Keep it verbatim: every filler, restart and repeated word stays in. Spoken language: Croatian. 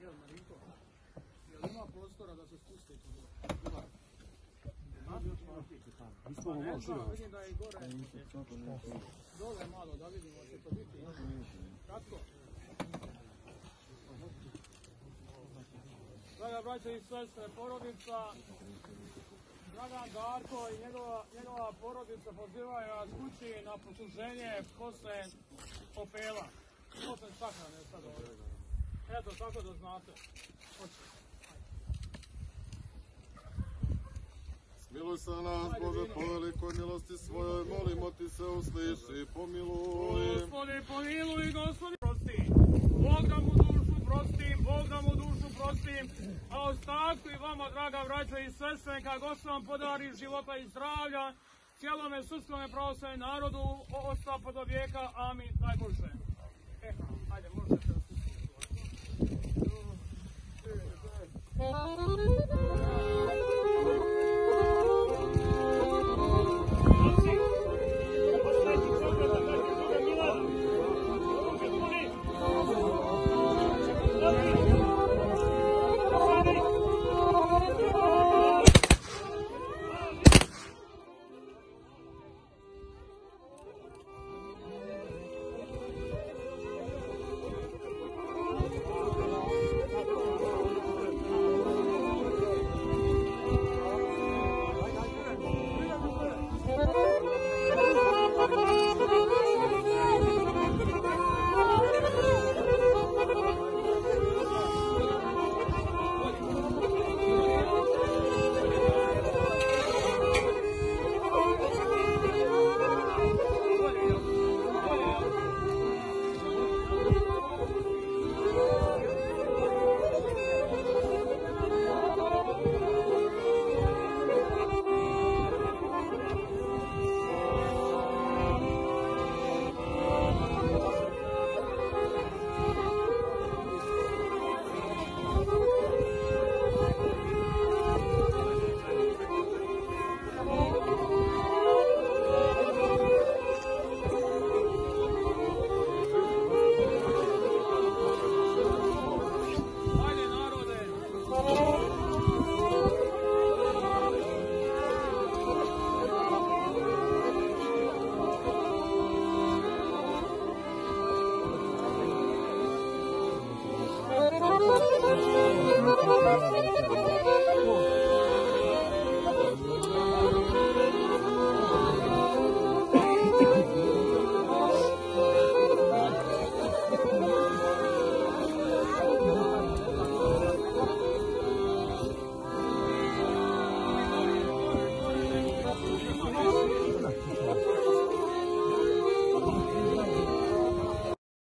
Jel, Marinko? Jel ima prostora da se spuste? Ima. Ne znam, vidim da je gore. Dole malo, da vidimo će to biti. Kratko. Draga braća i sestre, porodica Dragan Darko i njegova, njegova porodica pozivaju vas kući na posluženje posle opela. Posle sahrane sad ovdje. Eto, tako da znate. Miluj se nas, Bože, po velikoj milosti svojoj, molimo ti se usliši, pomiluj. Gospodi, pomiluj, Gospodi, prosti. Bog da mu dušu prostim, Bog da mu dušu prostim, a ostatku i vama, draga braća i sestre, kad Gospod vam podari života i zdravlja, cijelome srpskome pravoslavnom narodu, osta podovijeka, amin, najboljše.